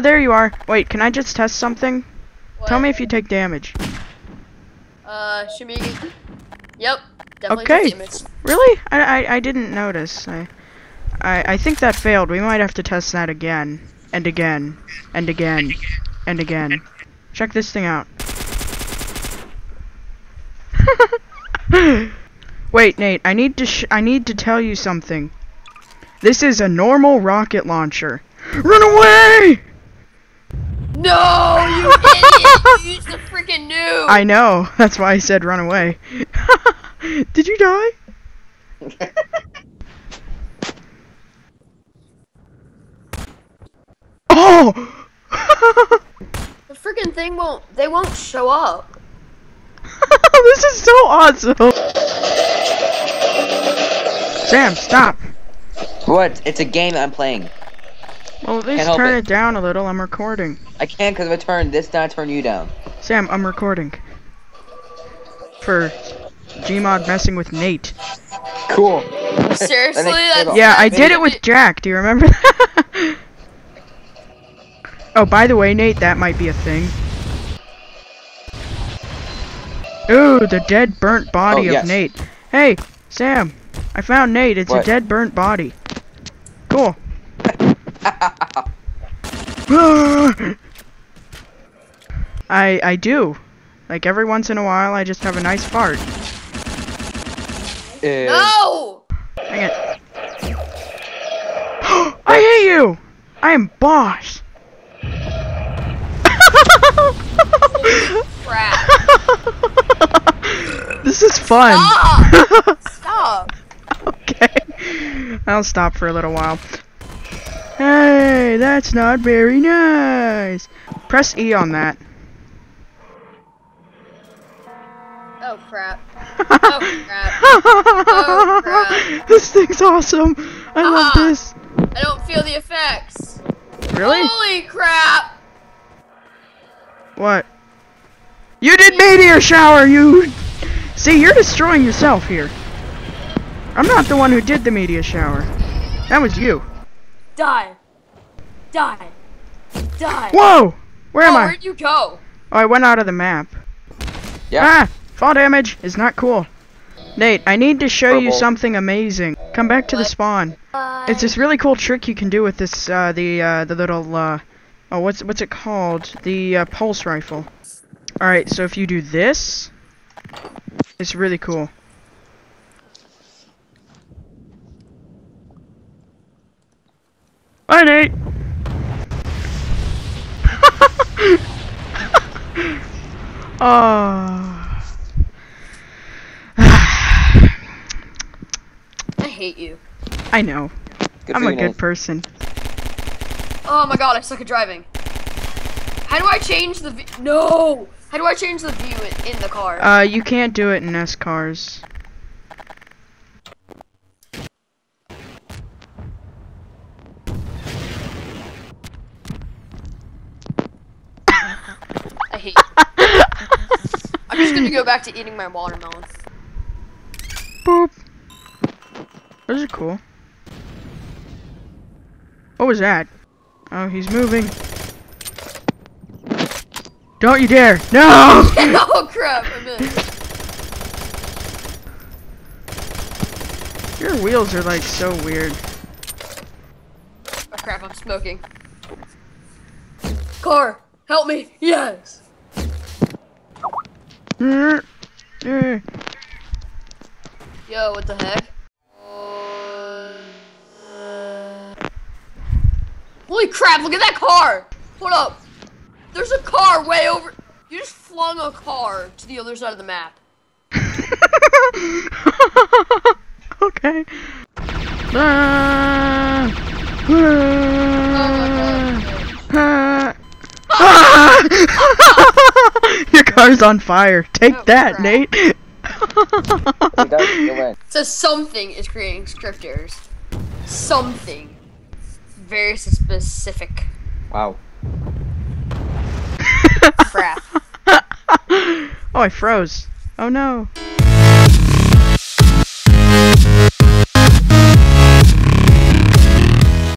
Oh, there you are. Wait, can I just test something? What? Tell me if you take damage. Shimigi. Yep. Definitely okay. Damage. Really? I didn't notice. I think that failed. We might have to test that again. And again. And again. And again. Check this thing out. Wait, Nate, I need to tell you something. This is a normal rocket launcher. Run away! No, you idiot! You used the freaking noob! I know. That's why I said run away. Did you die? Oh! The freaking thing won't. They won't show up. This is so awesome. Sam, stop. What? It's a game that I'm playing. Well, at least turn it down a little. I'm recording. I can't because if I turn this down, I turn you down. Sam, I'm recording. For GMod messing with Nate. Cool. Seriously? Yeah, I did it with Jack. Do you remember that? Oh, by the way, Nate, that might be a thing. Ooh, the dead burnt body of Nate. Hey, Sam, I found Nate. It's a dead burnt body. Cool. I do. Like every once in a while, I just have a nice fart. No! Dang it. I hate you! I am boss. Holy crap. This is fun. Stop! Stop. Okay. I'll stop for a little while. Hey, that's not very nice. Press E on that. Oh crap. Oh crap. Oh crap. This thing's awesome. I love this. I don't feel the effects. Really? Holy crap. What? You did meteor shower, you. See, you're destroying yourself here. I'm not the one who did the meteor shower. That was you. Die. Die. Die. Whoa! Where am I? Where'd you go? Oh, I went out of the map. Yeah. Ah! Fall damage is not cool. Nate, I need to show you something amazing. Come back to the spawn. It's this really cool trick you can do with this, the little, oh, what's it called? The, pulse rifle. Alright, so if you do this, it's really cool. Bye, Nate! I hate you. I know. I'm a good person. Oh my god, I suck at driving. How do I change the No! How do I change the view in the car? You can't do it in S cars. I'm just gonna go back to eating my watermelon. Boop. Those are cool. What was that? Oh, he's moving. Don't you dare! No! Oh crap! I missed. Your wheels are like so weird. Oh crap! I'm smoking. Car, help me! Yes. Yo, what the heck? Holy crap, look at that car! Hold up! There's a car way over- You just flung a car to the other side of the map. Okay. Your car's on fire. Take that, crap. Nate. So something is creating script errors. Something. Very specific. Wow. Crap. Oh, I froze. Oh no.